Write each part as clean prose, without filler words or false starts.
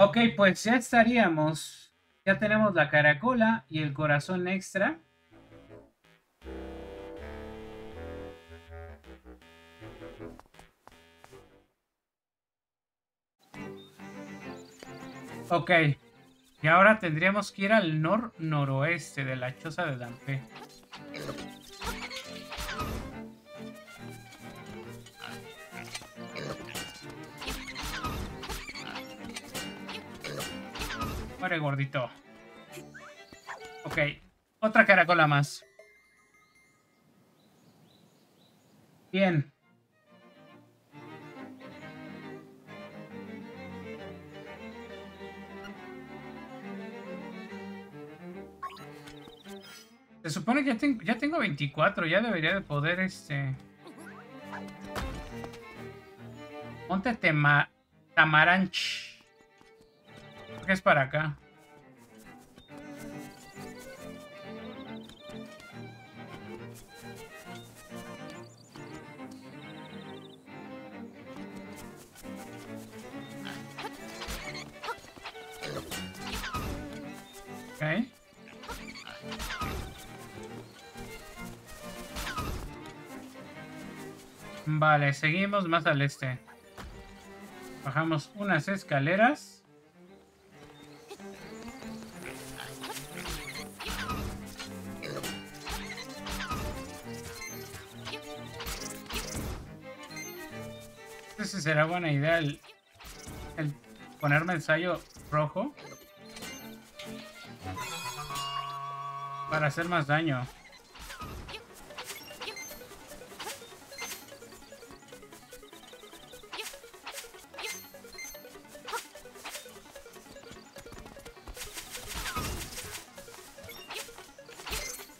Ok, pues ya estaríamos. Ya tenemos la caracola y el corazón extra. Ok, y ahora tendríamos que ir al noroeste de la choza de Dampé. Muere, gordito. Ok, otra caracola más. Bien. Se supone que ya tengo 24, ya debería de poder Monte Tamaranch. Creo que es para acá. Okay. Vale, seguimos más al este. Bajamos unas escaleras. No sé si será buena idea el ponerme el sayo rojo para hacer más daño.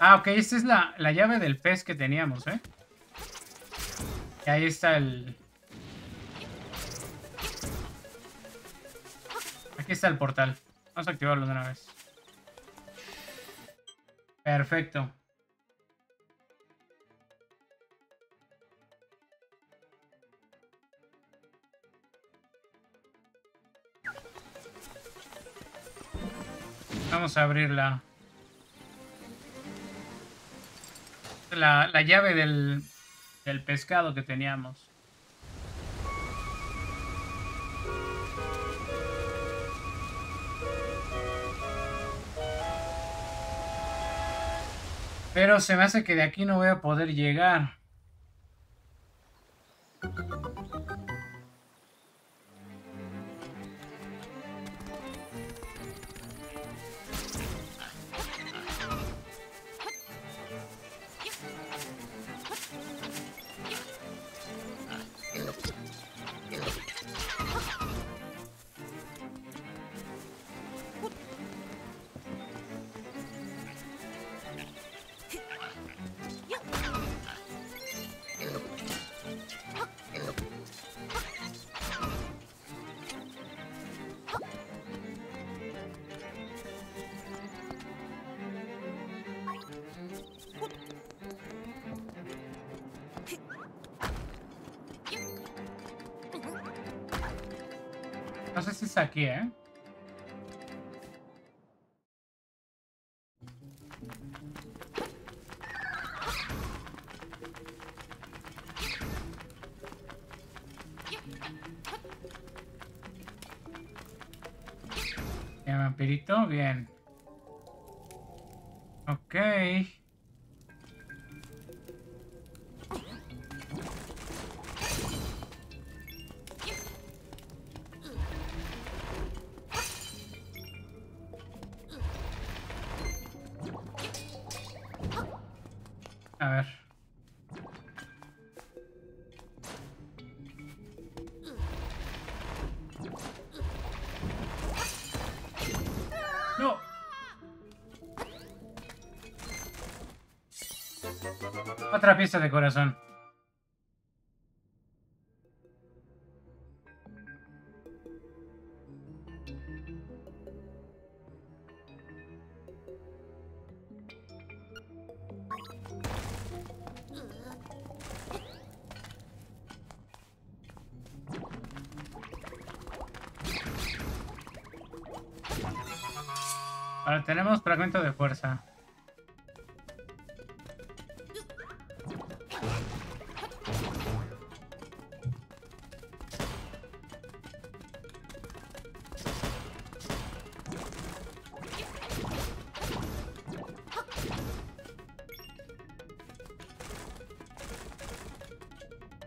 Ah, ok, esta es la llave del pez que teníamos, ¿eh? Y ahí está el... Aquí está el portal. Vamos a activarlo de una vez. Perfecto. Vamos a abrir la llave del pescado que teníamos. Pero se me hace que de aquí no voy a poder llegar. No sé si es aquí, ¿eh? Ya, vampirito, bien. Ok. A ver. No. Otra pieza de corazón. Ahora tenemos fragmento de fuerza.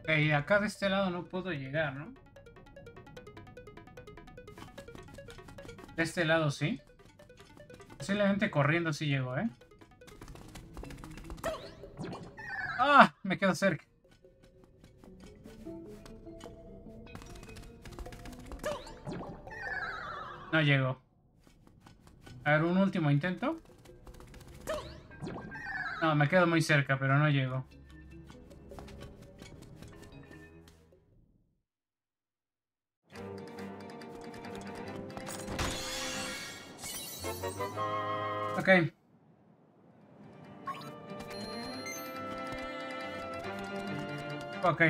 Y acá de este lado no puedo llegar, ¿no? De este lado sí. Posiblemente corriendo sí llego, ¿eh? ¡Ah! Me quedo cerca. No llego. A ver, un último intento. No, me quedo muy cerca, pero no llego. Ok. Ok.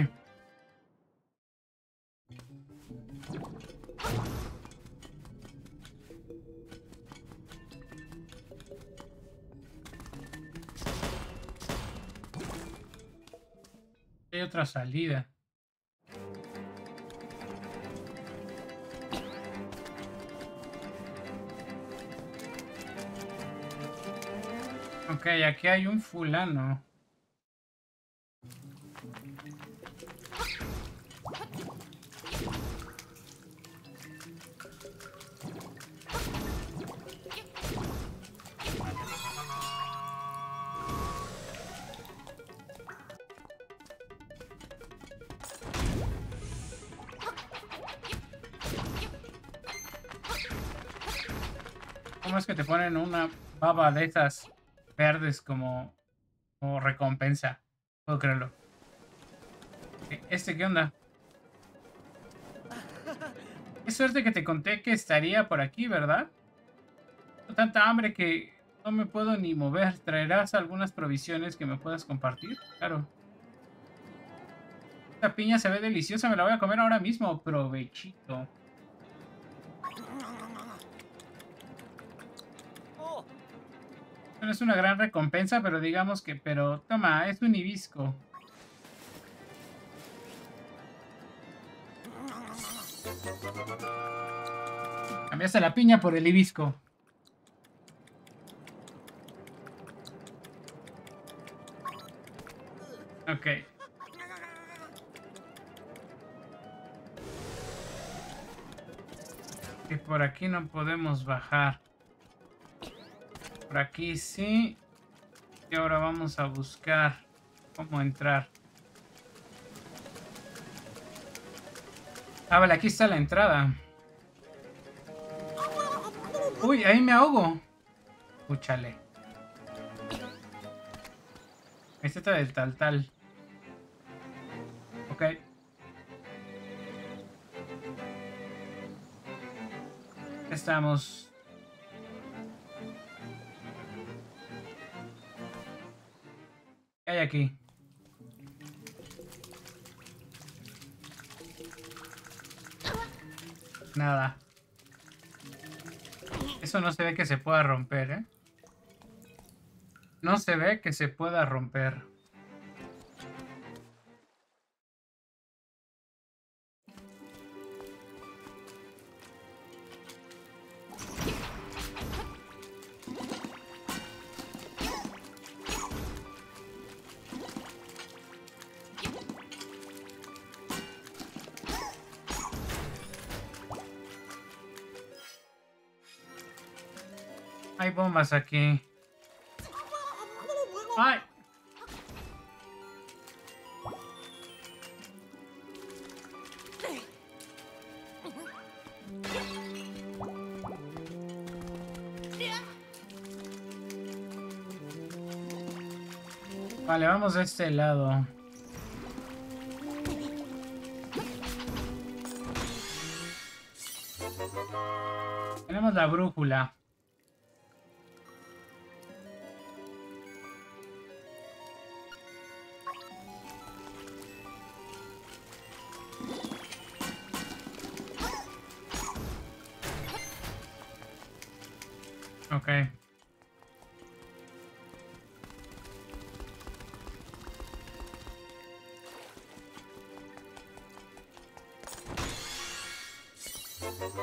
Hay otra salida. Ok, aquí hay un fulano. ¿Cómo es que te ponen una baba de esas verdes como recompensa? Puedo creerlo. ¿Este qué onda? Qué suerte que te conté que estaría por aquí, ¿verdad? Tengo tanta hambre que no me puedo ni mover. ¿Traerás algunas provisiones que me puedas compartir? Claro. Esta piña se ve deliciosa. Me la voy a comer ahora mismo. Provechito. No es una gran recompensa, pero digamos que... Pero toma, es un hibisco. Cambiaste la piña por el hibisco. Ok. Y por aquí no podemos bajar. Por aquí sí. Y ahora vamos a buscar cómo entrar. Ah, vale, aquí está la entrada. Uy, ahí me ahogo. Escúchale. Este está del tal. Ok. Estamos... ¿Qué hay aquí? Nada. Eso no se ve que se pueda romper, ¿eh? No se ve que se pueda romper. Hay bombas aquí. ¡Ay! Vale, vamos de este lado. Tenemos la brújula. Ok.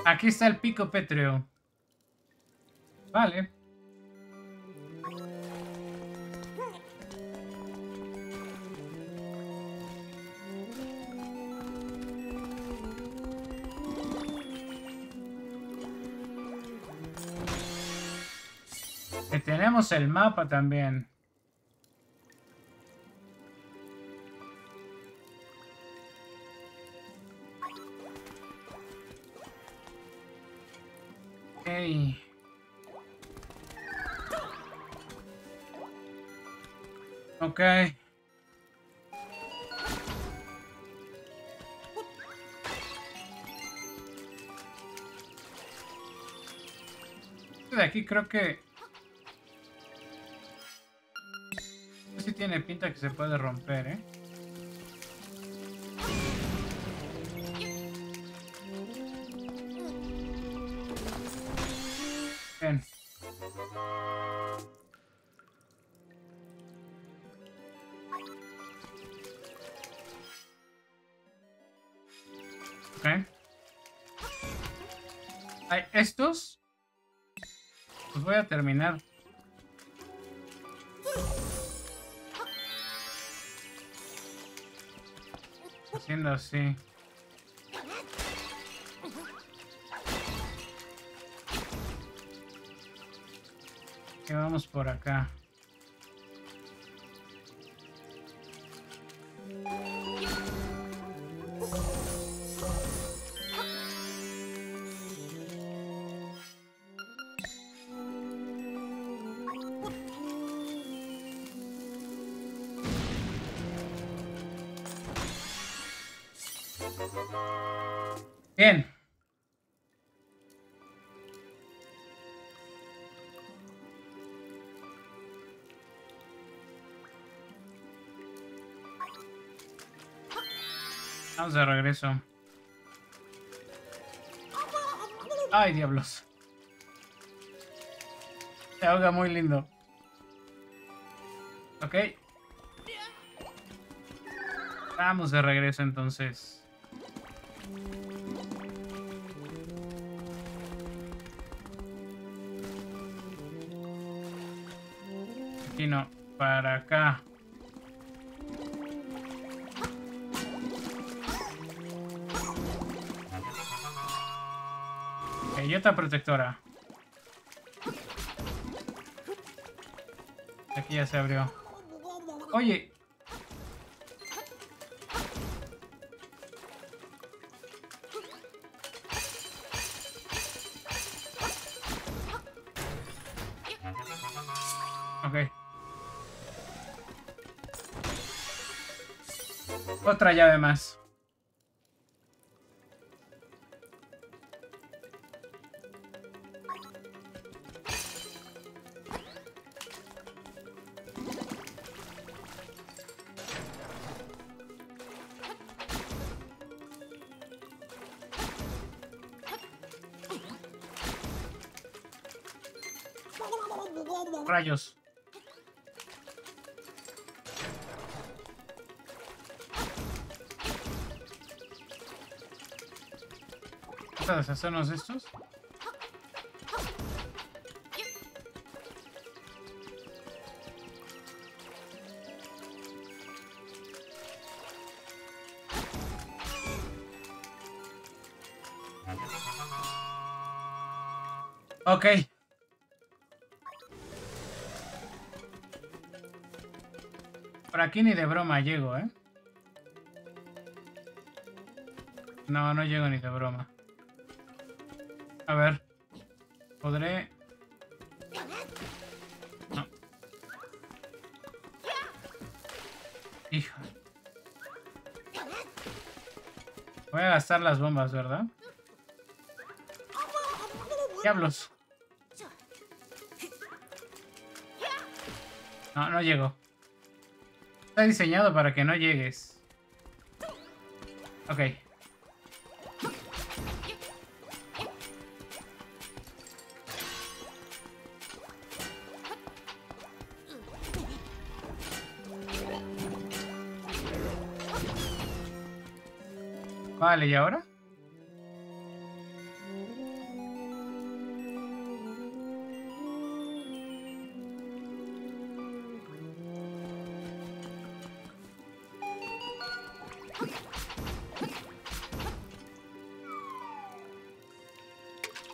Aquí está el pico pétreo. Vale. Que tenemos el mapa también. Okay. Ok. De aquí creo que... sí tiene pinta que se puede romper, ¿eh? Bien. Okay. Hay estos. Los voy a terminar. Haciendo así. Que vamos por acá. Bien. Vamos de regreso. Ay, diablos. Se ahoga muy lindo. Ok. Vamos de regreso entonces. Aquí no, para acá. Bellota protectora. Aquí ya se abrió. Oye. Ok. Otra llave más. Rayos. Vamos a deshacernos de estos. Ok. Por aquí ni de broma llego, ¿eh? No, no llego ni de broma. A ver. ¿Podré...? No. Hija. Voy a gastar las bombas, ¿verdad? Diablos. No, no llego. Está diseñado para que no llegues. Ok. Vale, ¿y ahora?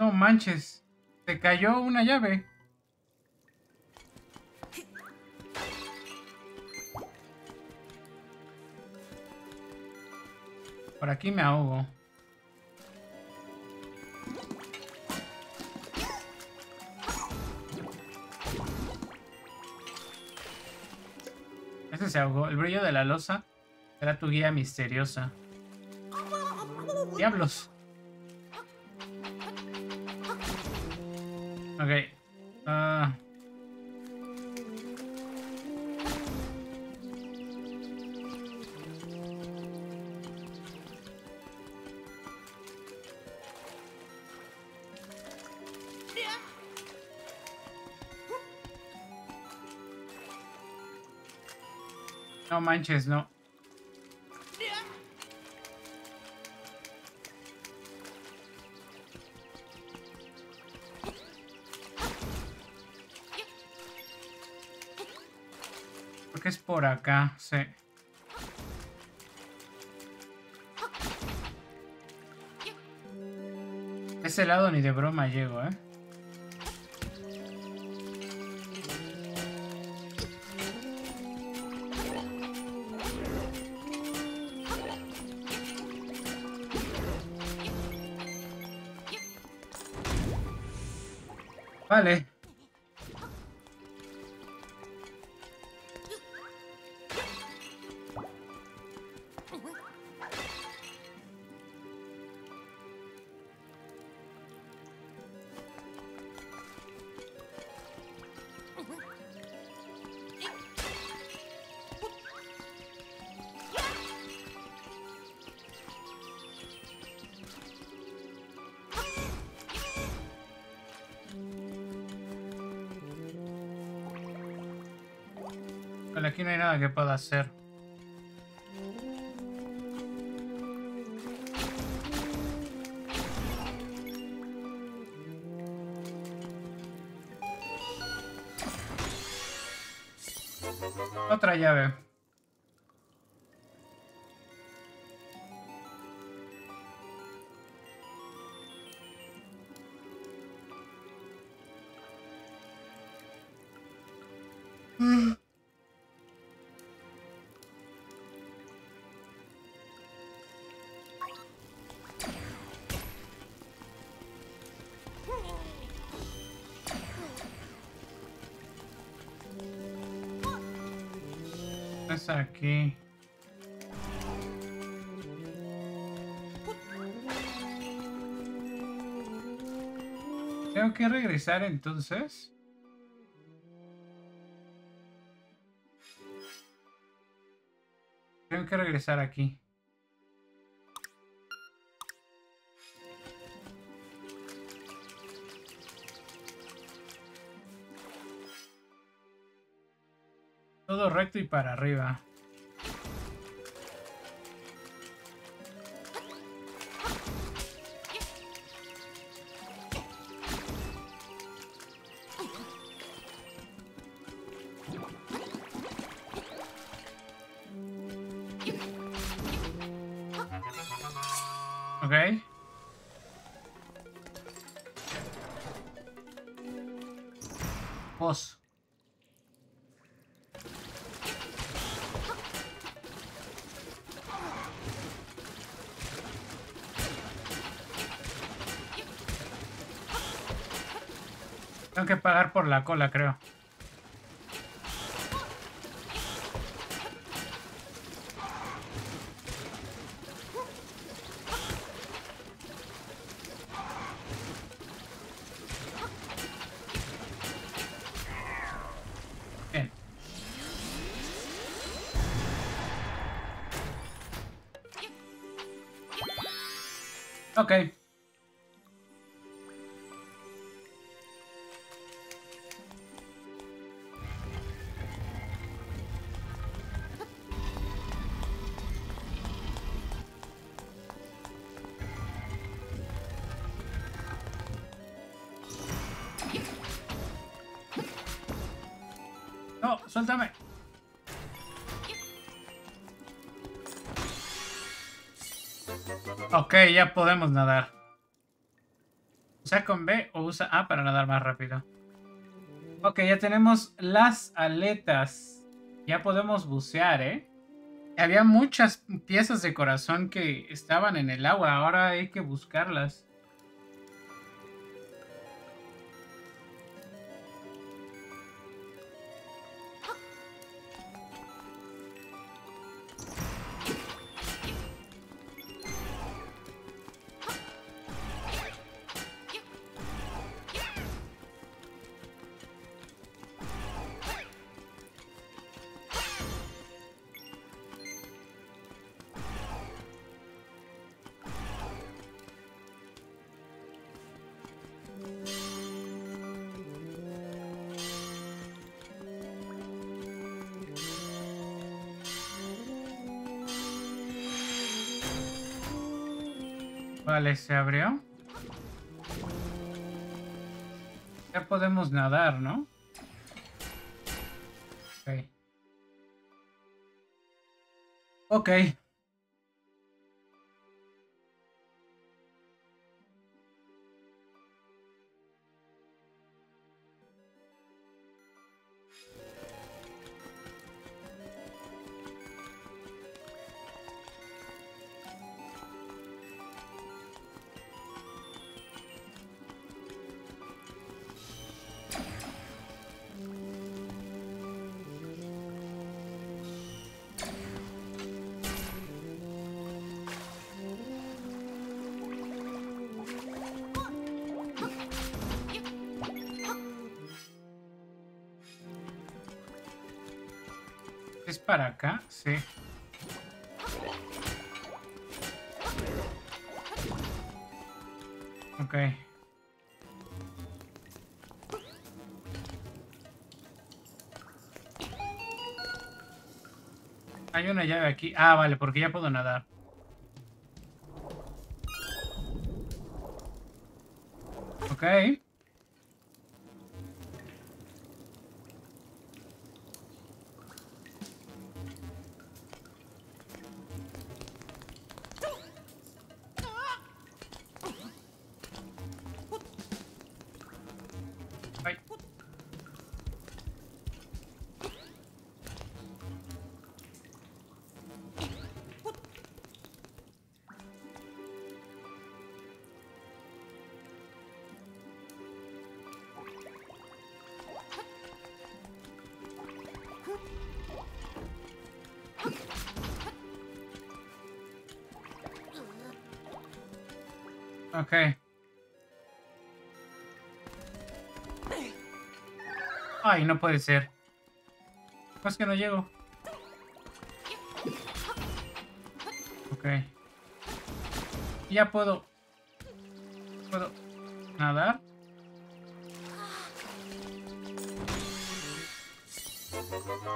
No manches, se cayó una llave. Por aquí me ahogo. Este se ahogó. El brillo de la losa será tu guía misteriosa. ¡Diablos! Ok. No manches, no. Que es por acá, sí. Ese lado ni de broma llego, ¿eh? Vale. Aquí no hay nada que pueda hacer. Otra llave. Aquí. Tengo que regresar entonces. Tengo que regresar aquí. Todo recto y para arriba. Okay. Vos. Tengo que pagar por la cola, creo. Bien. Ok. No, suéltame. Ok, ya podemos nadar. Usa con B o usa A para nadar más rápido. Ok, ya tenemos las aletas. Ya podemos bucear, ¿eh? Había muchas piezas de corazón que estaban en el agua. Ahora hay que buscarlas. Vale, se abrió. Ya podemos nadar, ¿no? Ok. Ok. ¿Es para acá? Sí. Ok. Hay una llave aquí. Ah, vale, porque ya puedo nadar. Ok. Okay. Ay, no puede ser. Más que no llego. Ok. Ya puedo. ¿Puedo nadar?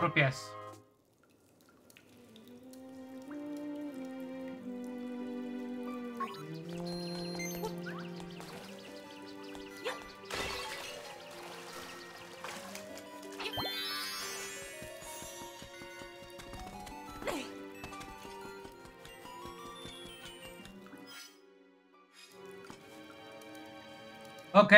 Propias. Ok.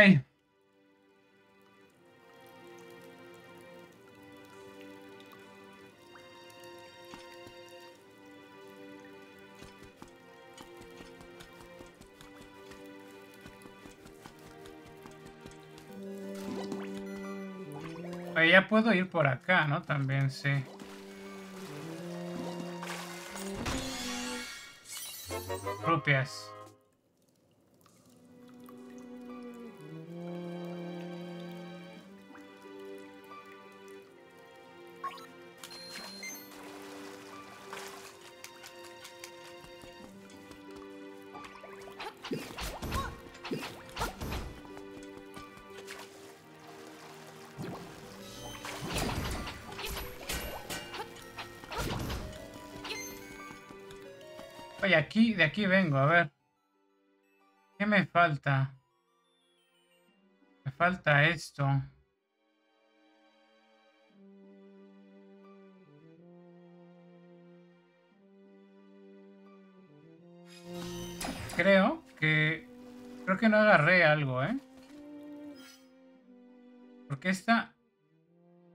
Ya puedo ir por acá, ¿no? También, sí. Propias. Oye, aquí, de aquí vengo, a ver. ¿Qué me falta? Me falta esto. Creo que no agarré algo, ¿eh? Porque esta...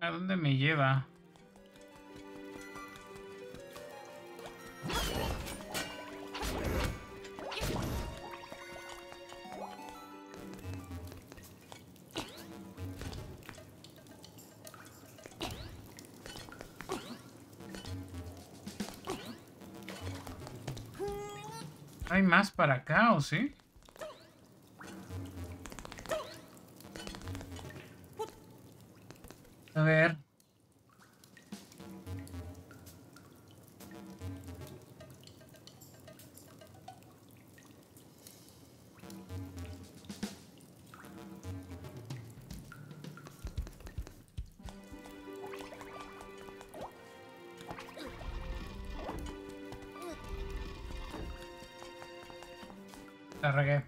¿A dónde me lleva? ¿Hay más para acá o sí? A ver. La regué.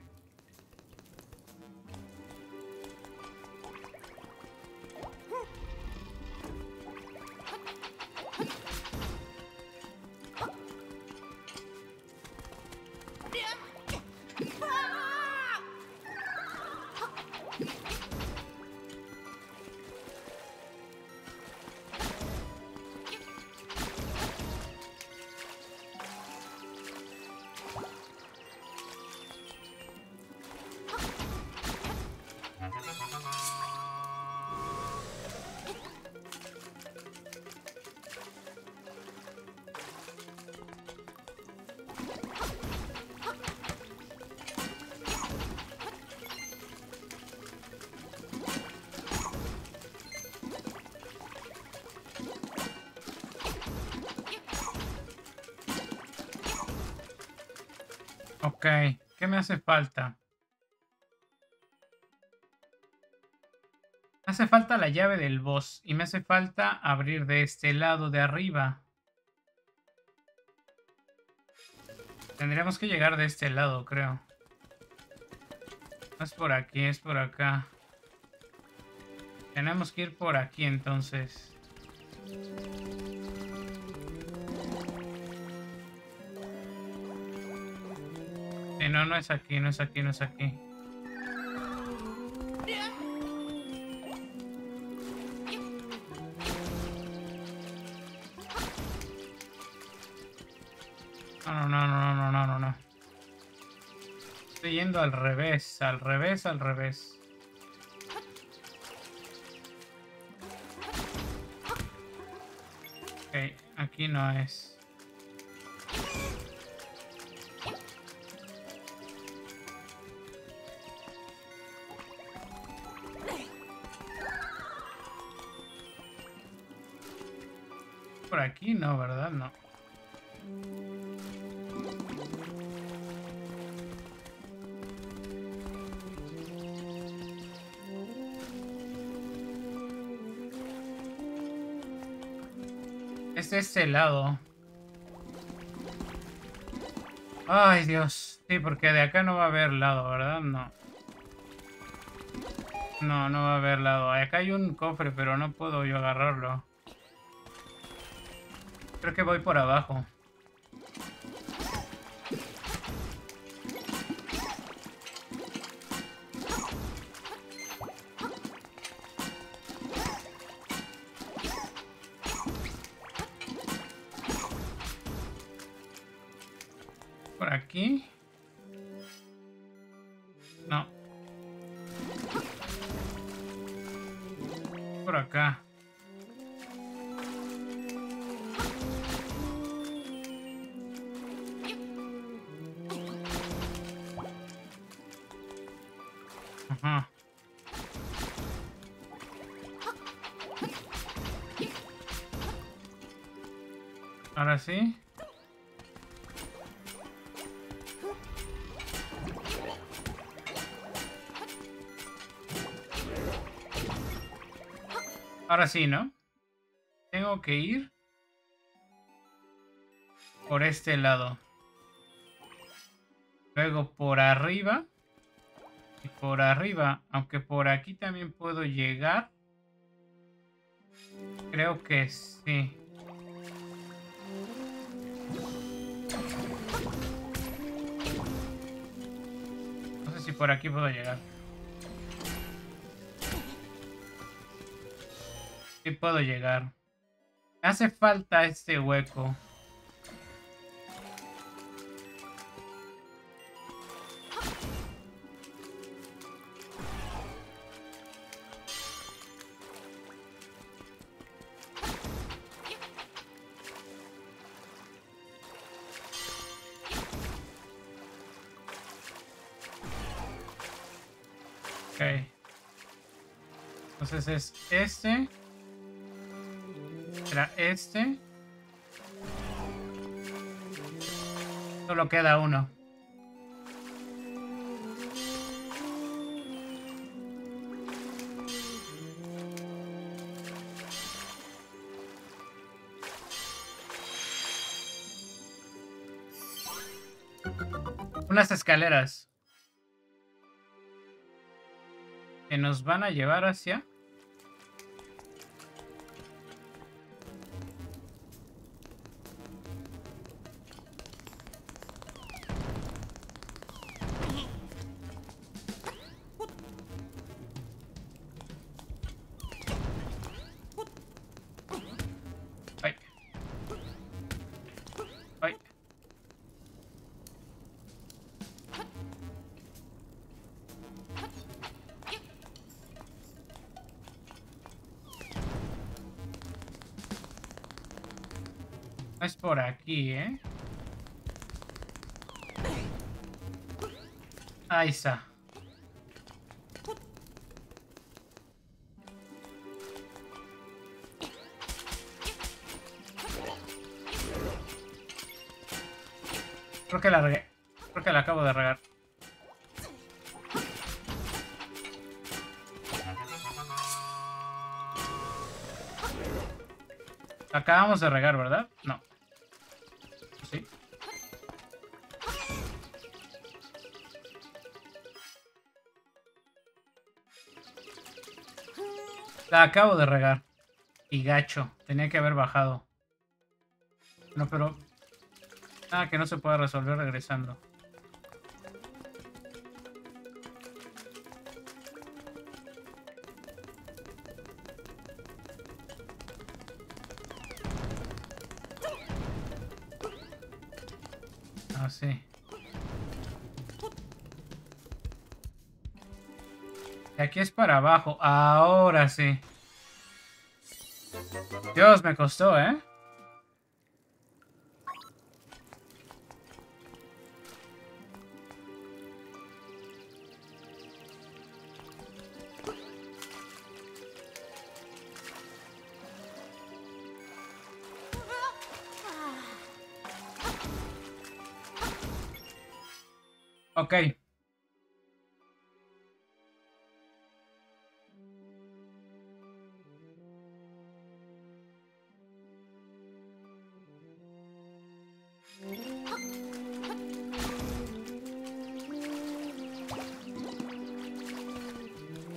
Ok, ¿qué me hace falta? Me hace falta la llave del boss y me hace falta abrir de este lado de arriba. Tendríamos que llegar de este lado, creo. No es por aquí, es por acá. Tenemos que ir por aquí entonces. No, no es aquí, no es aquí, no es aquí. No, no, no, no, no, no, no. Estoy yendo al revés, al revés, al revés. Ok, aquí no es. Por aquí no, ¿verdad? No. Es de este lado. Ay, Dios. Sí, porque de acá no va a haber lado, ¿verdad? No. No, no va a haber lado. Acá hay un cofre, pero no puedo yo agarrarlo. Creo que voy por abajo. ¿Por aquí? No. Por acá. Ahora sí. Ahora sí, ¿no? Tengo que ir por este lado. Luego por arriba. Y por arriba. Aunque por aquí también puedo llegar. Creo que sí. si por aquí puedo llegar. Sí puedo llegar. Me hace falta este hueco. Entonces es este. Será este. Solo queda uno. Unas escaleras que nos van a llevar hacia... Es por aquí, ¿eh? Ahí está. Creo que la regué. Creo que la acabo de regar. Acabamos de regar, ¿verdad? No. Sí. La acabo de regar. Y gacho. Tenía que haber bajado. No, pero... Ah, que no se puede resolver regresando. Sí. Y aquí es para abajo. Ahora sí. Dios, me costó, ¿eh? Ok.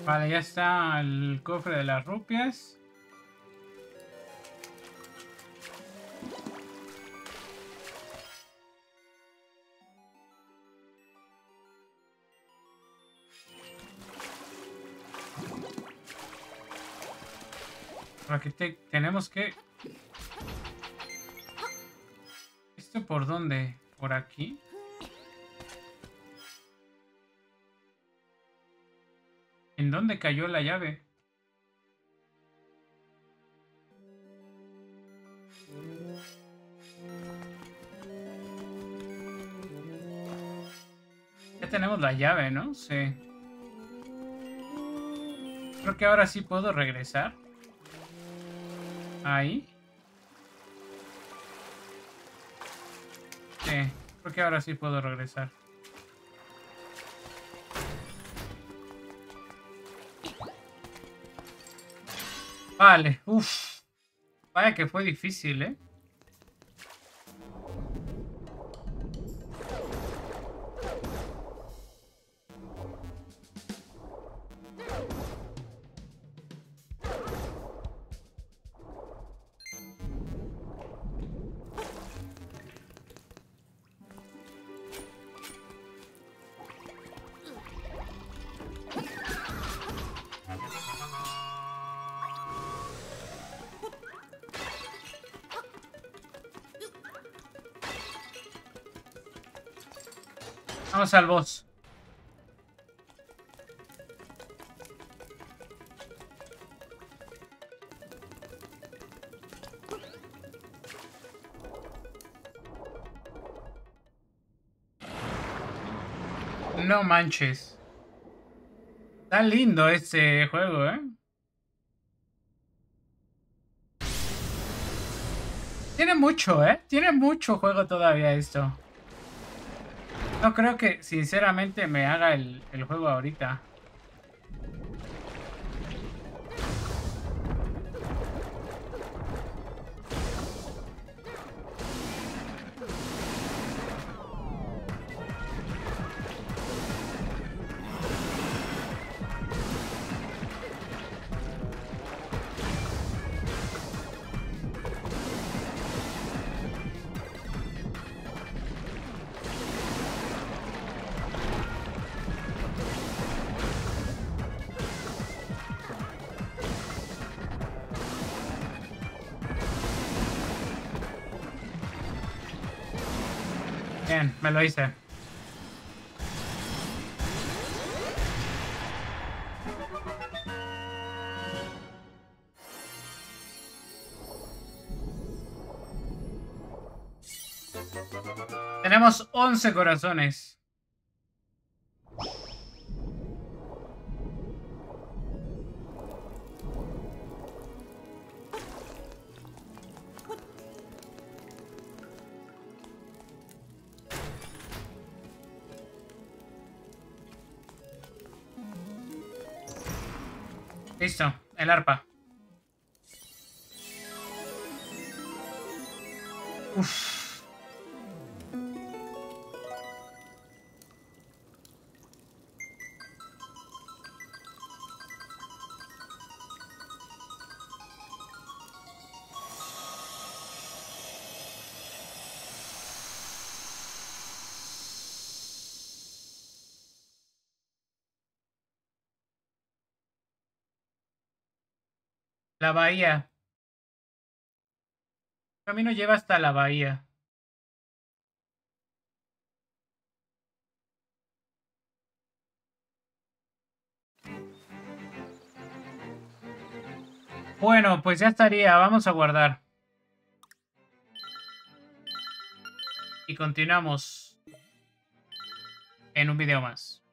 Vale, ya está el cofre de las rupias. Aquí tenemos que... ¿Esto por dónde? ¿Por aquí? ¿En dónde cayó la llave? Ya tenemos la llave, ¿no? Sí. Creo que ahora sí puedo regresar. Ahí. Sí, creo que ahora sí puedo regresar. Vale, uff. Vaya que fue difícil, ¿eh? Vamos al boss. No manches. Tan lindo este juego, ¿eh? Tiene mucho, ¿eh? Tiene mucho juego todavía esto. No creo que, sinceramente, me haga el juego ahorita. Bien, me lo hice. Tenemos 11 corazones. Listo, el arpa. Uf. La bahía. El camino lleva hasta la bahía. Bueno, pues ya estaría. Vamos a guardar. Y continuamos en un video más.